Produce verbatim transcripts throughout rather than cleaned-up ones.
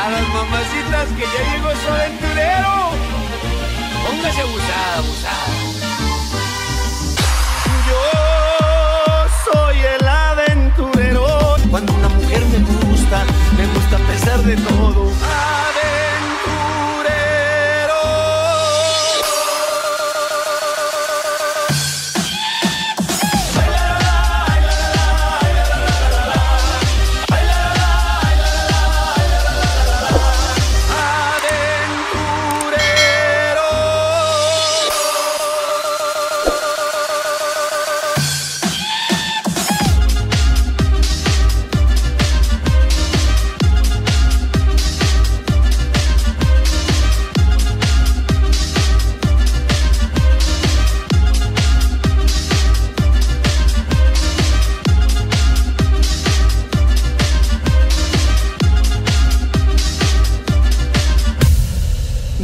A las mamacitas que ya llegó su aventurero, póngase abusada, abusada. Yo soy el aventurero. Cuando una mujer me gusta, me gusta a pesar de todo.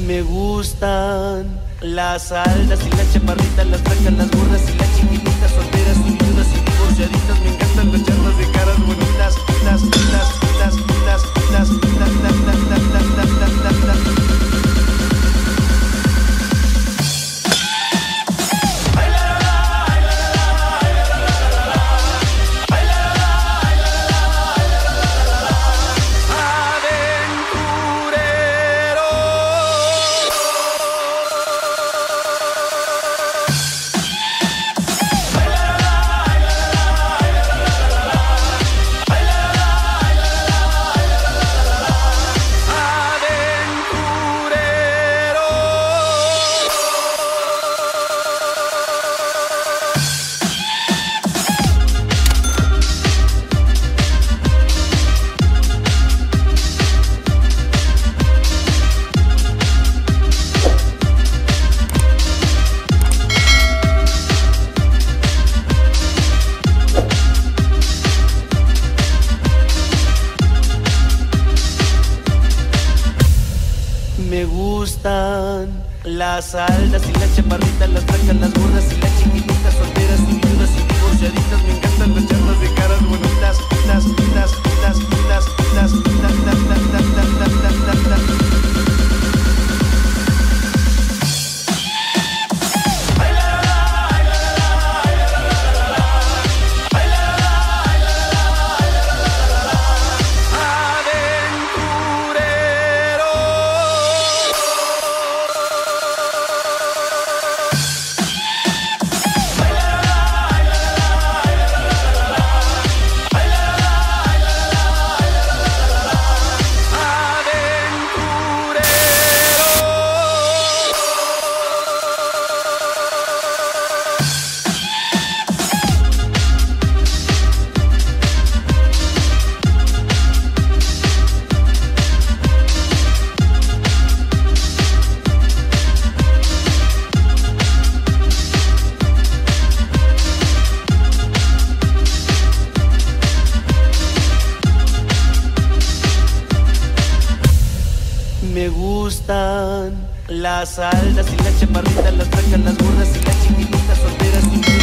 Me gustan las altas y las chaparritas, las blancas, las gordas y las chiquititas, solteras y viudas y divorciaditas. Me encantan las charlas de caras bonitas, las, las, las, las, las, las, las, las. Me gustan las altas y las chaparritas, las blancas, las gordas y las chiquititas, solteras y viudas y divorciaditas. Me encantan las charlas de caras bonitas, las, las, las, las, las, las, las, las, las, las, las, las. Me gustan las altas y las chaparritas, las blancas, las gordas y las chiquititas, solteras y